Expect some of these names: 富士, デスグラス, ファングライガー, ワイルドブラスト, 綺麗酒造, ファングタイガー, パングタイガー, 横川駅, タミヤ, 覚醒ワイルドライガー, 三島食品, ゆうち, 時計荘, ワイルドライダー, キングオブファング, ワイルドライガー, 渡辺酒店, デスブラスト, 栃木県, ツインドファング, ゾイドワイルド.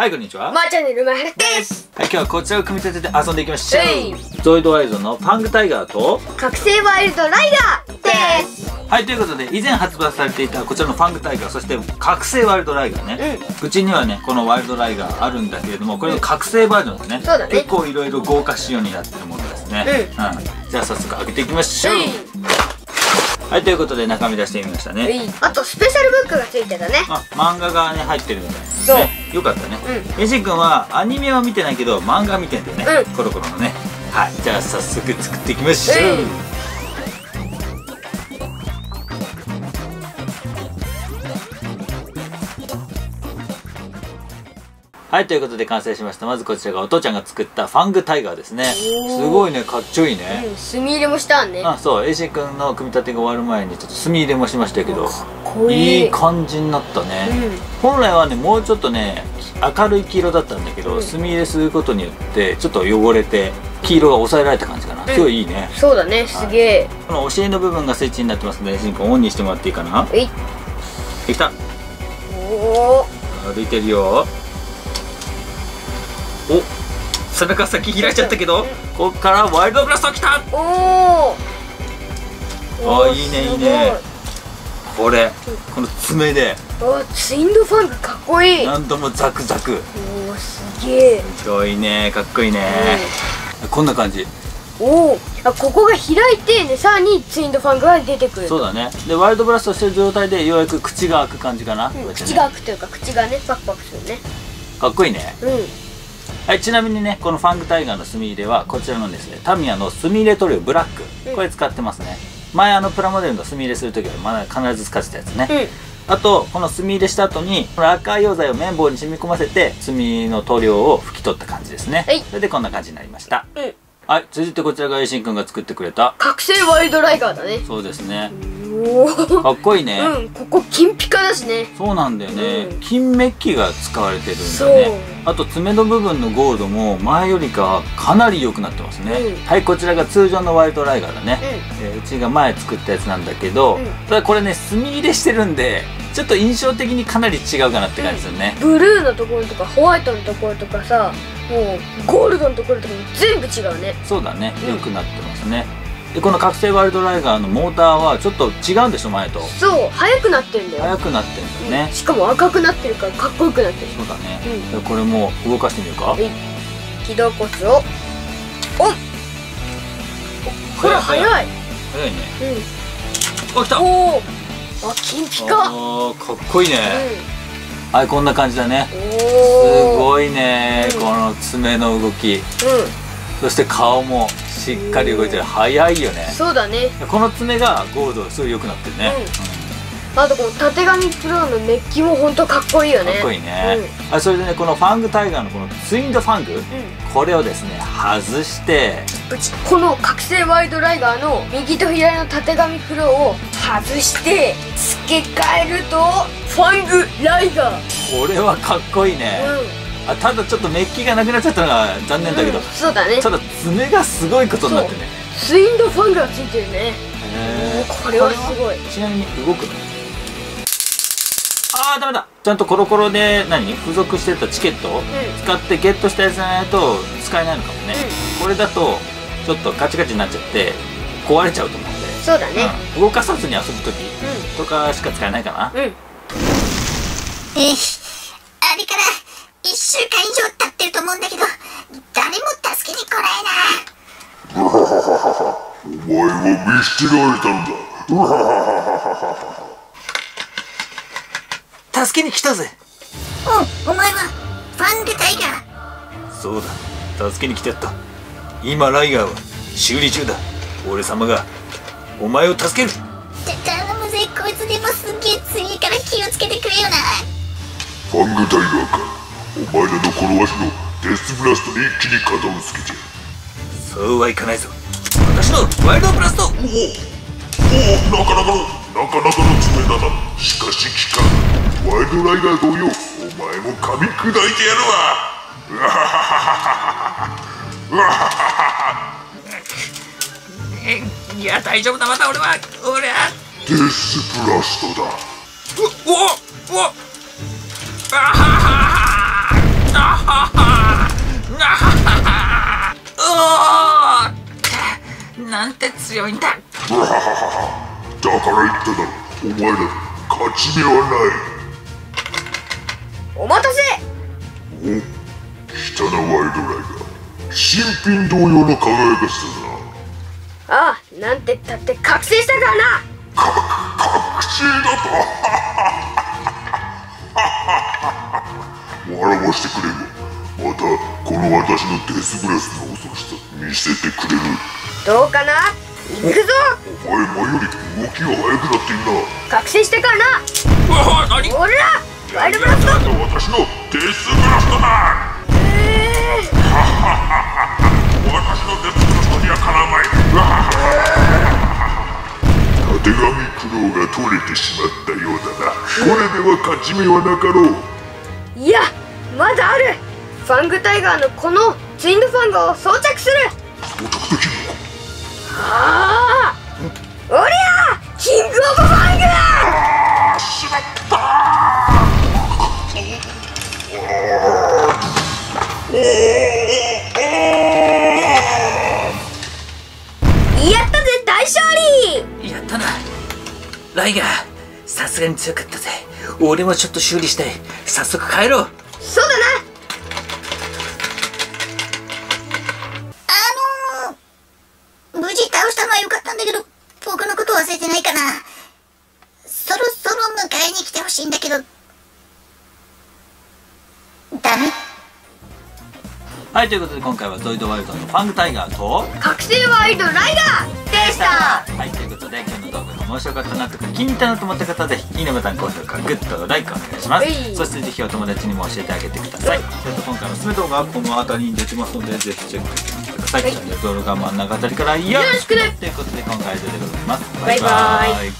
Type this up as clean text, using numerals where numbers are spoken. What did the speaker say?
はい、こんにちは。まーちゃんにるまはるです。はい、今日はこちらを組み立てて遊んでいきましょう。ゾイドワイルドのパングタイガーと覚醒ワイルドライダーです。はい、ということで以前発売されていたこちらのパングタイガー、そして覚醒ワイルドライガーね、うちにはねこのワイルドライガーあるんだけれども、これの覚醒バージョンですね。そうだね、結構いろいろ豪華仕様になってるものですね。じゃあ早速開けていきましょう。はい、ということで中身出してみましたね。あとスペシャルブックがついてたね。あ、漫画がね入ってるんだよね。よかったね。えしんくんはアニメは見てないけど漫画見てんだよね、コロコロのね。はい、じゃあ早速作っていきましょう。はい、ということで完成しました。まずこちらがお父ちゃんが作ったファングタイガーですね。すごいね、かっちょいいね。墨入れもしたね。あ、そう、エイシー君の組み立てが終わる前にちょっと墨入れもしましたけど、かっこいい。いい感じになったね。本来はね、もうちょっとね明るい黄色だったんだけど、墨入れすることによってちょっと汚れて黄色が抑えられた感じかな。今日いいね。そうだね、すげえ。このお尻の部分がスイッチになってますので、エイシー君オンにしてもらっていいかな。できた。おお、歩いてるよ。お、背中先開いちゃったけど、ここからワイルドブラストきた。おお、いいねいいね。これ、この爪でツインドファングかっこいい。何度もザクザク。おお、すげえ。すごいね、かっこいいね。こんな感じ。おお、ここが開いてね、さらにツインドファングが出てくる。そうだね。でワイルドブラストしてる状態でようやく口が開く感じかな。口が開くというか、口がねパクパクするね。かっこいいね。はい、ちなみにね、このファングタイガーの墨入れはこちらのですね、タミヤの墨入れ塗料ブラック、これ使ってますね。前プラモデルの墨入れする時は必ず使ってたやつね。あとこの墨入れした後にこの赤い溶剤を綿棒に染み込ませて墨の塗料を拭き取った感じですね。それでこんな感じになりました。はい、続いてこちらがエイシンくんが作ってくれた覚醒ワイルドライガーだね。そうですね。かっこいいね。ここ金ピカだしね。そうなんだよね、金メッキが使われてるんだよね。あと爪の部分のゴールドも前よりかかなり良くなってますね。はい、こちらが通常のワイルドライガーだね。うちが前作ったやつなんだけど、ただこれね墨入れしてるんでちょっと印象的にかなり違うかなって感じですよね。ブルーのところとかホワイトのところとかさ、もうゴールドのところとかも全部違うね。そうだね、良くなってますね。でこの覚醒ワイルドライガーのモーターはちょっと違うんでしょ、前と。そう、速くなってるんだよ。速くなってるんだよね。しかも赤くなってるからかっこよくなってる。そうだね。これも動かしてみるか。起動コツをオン。ほら速い。速いね。お、来た。おお、金ピカ。ああ、かっこいいね。はい、こんな感じだね。すごいね、この爪の動き。そして顔もしっかり動いてる。早いよね。そうだね。この爪がゴールドがすごい良くなってるね。あとこのたてがみプロのメッキも本当かっこいいよね。かっこいいね。あ、それでね、このファングタイガーのこのツインドファング、これをですね外して、この覚醒ワイルドライガーの右と左のたてがみプロを外して付け替えるとファングライガー。これはかっこいいね。ただちょっとメッキがなくなっちゃったのが残念だけど、そうだね。ただ爪がすごいことになってね、ツインドファングがついてるね。これはすごい。ちなみに動くの、あーダメだ。ちゃんとコロコロで付属してたチケットを使ってゲットしたやつじゃないと使えないのかもね。これだとちょっとガチガチになっちゃって壊れちゃうと思うんで、そうだね、動かさずに遊ぶ時とかしか使えないかな。あれから1週間以上経ってると思うんだけど、誰も助けに来ないな。お前は見捨てられたんだ。助けに来たぜ。お前はファングタイガー。そうだ、助けに来てった。今ライガーは修理中だ。俺様がお前を助ける。頼むぜ、こいつでもすげえ次から気をつけてくれよな。ファングタイガーか、お前らのこのわしのデスブラストに一気に片をつけて。そうはいかないぞ、私のワイルドブラスト。おお、なかなかの爪だな。しかし機関ワイルドライガー同様、お前も噛み砕いてやるわ。うわははははは、うわはははは。いや大丈夫だ、また俺はデスブラストだ。うおお、あははは、あなんて強いんだ。だから言っただろ、お前ら勝ち目はない。お待たせ。お、キタナワイドライが新品同様の輝かしさだな。ああ、なんてったって覚醒したからな。覚醒だと。笑わしてくれよ。またこの私のデスグラスの恐ろしさ見せてくれる。どうかな、行くぞ。お前前より動きが速くなっているな。覚醒してからな。わあ、何これだ。ワイルドブラストだ。私のデスブラストだ。私のデスブラストにはかなわない。たてがみ苦労が取れてしまったようだな。これでは勝ち目はなかろう。いや、まだある。ファングタイガーのこのツインドファンガーを装着する。装着できるのか。ああ、おりゃあ、キングオブファング。ああ、しまったー。やったぜ、大勝利。やったな、ライガー。さすがに強かったぜ。俺もちょっと修理したい。早速帰ろう。そうだな。はい、ということで今回はゾイドワイルドのファングタイガーと覚醒ワイルドライガーでした。はい、ということで今日の動画が面白かったなとか気に入ったなと思った方はぜひいいねボタン、高評価、グッド、ライクお願いします。そしてぜひお友達にも教えてあげてください。それと今回のおすすめ動画はこの辺りに出てますのでぜひチェックしてみてください。動画真ん中あたりからよろしくね。ということで今回は以上でございます。バイバーイ。